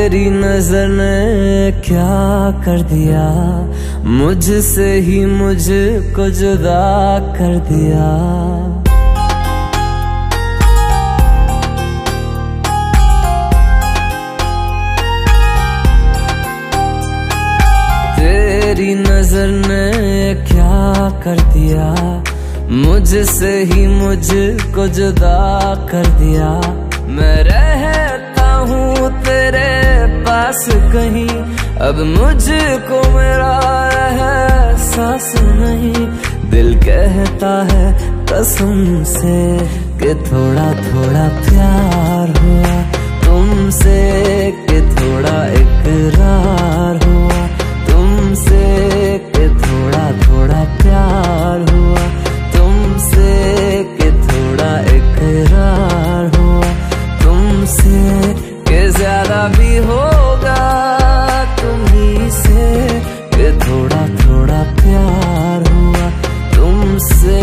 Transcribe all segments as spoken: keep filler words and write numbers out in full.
तेरी नजर ने क्या कर दिया, मुझसे ही मुझको जुदा कर दिया। तेरी नजर ने क्या कर दिया, मुझसे ही मुझको जुदा कर दिया। मैं रहता हूँ तेरे पास कहीं, अब मुझको मेरा एहसास नहीं। दिल कहता है कसम से कि थोड़ा थोड़ा प्यार हुआ तुमसे, कि थोड़ा इकरार हुआ तुमसे, कि थोड़ा थोड़ा प्यार हुआ तुमसे, कि थोड़ा इकरार हुआ तुमसे, कि ज्यादा भी होगा तुम्ही से, कि थोड़ा थोड़ा प्यार हुआ तुमसे।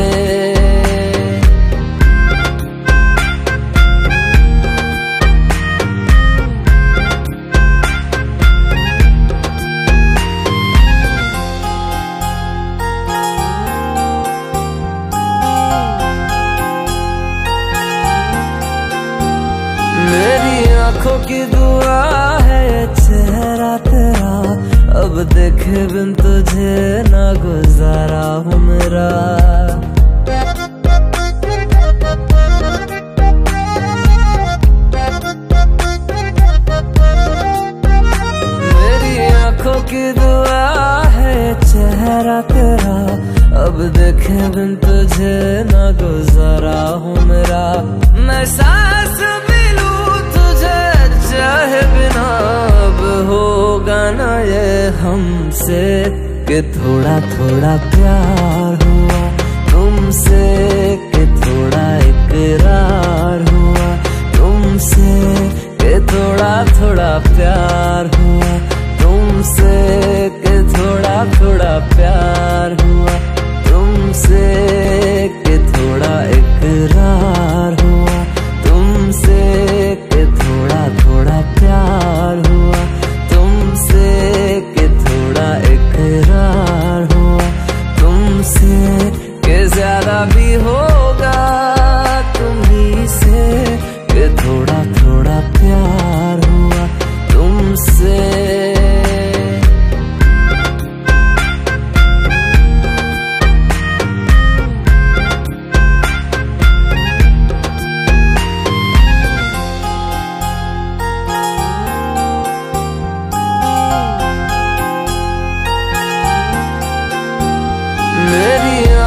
मेरी आंखों की दुआ है चेहरा तेरा, अब देखे बिन तुझे ना गुजारा हूँ मेरा। मेरी आंखों की दुआ है चेहरा तेरा, अब देखे बिन तुझे ना गुजारा हूँ मेरा। मैं सांस चाहे बिना अब होगा ना ये हमसे, कि थोड़ा थोड़ा प्यार हुआ तुमसे, कि थोड़ा इकरार हुआ तुमसे, कि थोड़ा थोड़ा प्यार हुआ तुमसे, कि थोड़ा थोड़ा प्यार हुआ तुमसे, कि थोड़ा इकरार हुआ तुमसे, कि थोड़ा थोड़ा प्यार हुआ तुमसे, कि थोड़ा इकरार हुआ तुमसे, कि ज्यादा भी होगा तुम्ही से, कि थोड़ा थोड़ा प्यार हुआ तुमसे।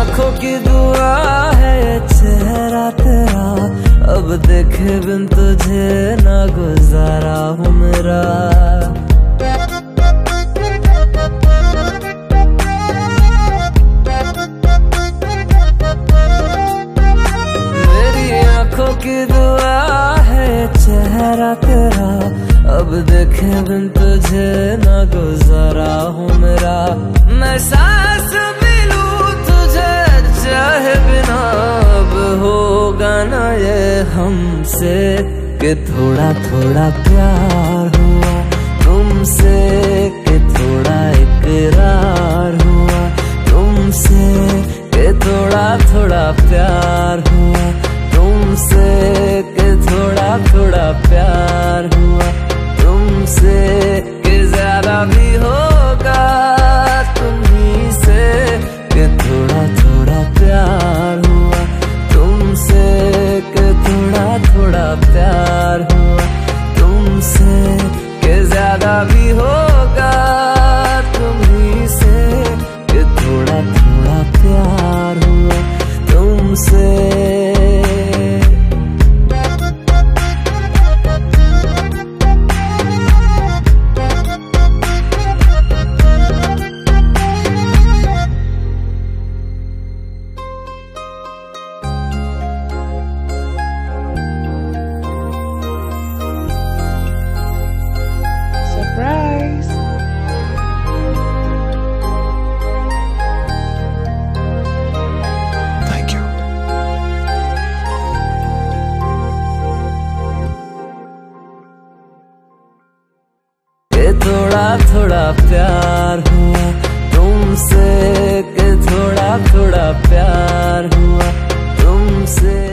आंखों की दुआ है चेहरा तेरा, अब देखे बिन तुझे ना गुजारा हूँ मेरा। मेरी आंखों की दुआ है चेहरा तेरा, अब देखे बिन तुझे ना गुजारा हूँ मेरा। मैं सांस चाहे बिना अब होगा ना ये हमसे, कि थोड़ा थोड़ा प्यार हुआ तुमसे, कि थोड़ा इकरार हुआ तुमसे, कि थोड़ा थोड़ा प्यार हुआ तुमसे, कि थोड़ा थोड़ा प्यार हुआ तुमसे, कि ज्यादा भी होगा तुम्ही से, कि थोड़ा थोड़ा प्यार हुआ तुमसे, कि थोड़ा थोड़ा प्यार हुआ तुमसे, कि ज्यादा भी होगा तुम्ही से, कि थोड़ा थोड़ा प्यार हुआ तुमसे। थोड़ा प्यार हुआ तुमसे, के थोड़ा थोड़ा प्यार हुआ तुमसे।